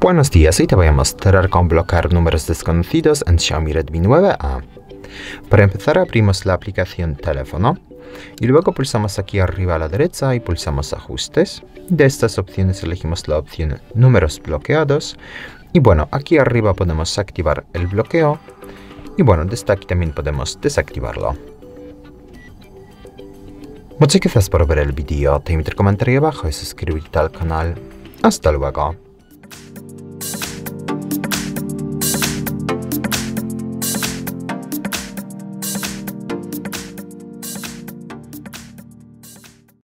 Buenos días, hoy te voy a mostrar cómo bloquear números desconocidos en Xiaomi Redmi 9A. Para empezar abrimos la aplicación teléfono y luego pulsamos aquí arriba a la derecha y pulsamos ajustes. De estas opciones elegimos la opción números bloqueados y bueno, aquí arriba podemos activar el bloqueo y bueno, desde aquí también podemos desactivarlo. Muchas gracias por ver el vídeo, te invito a comentar abajo y suscribirte al canal. Hasta luego.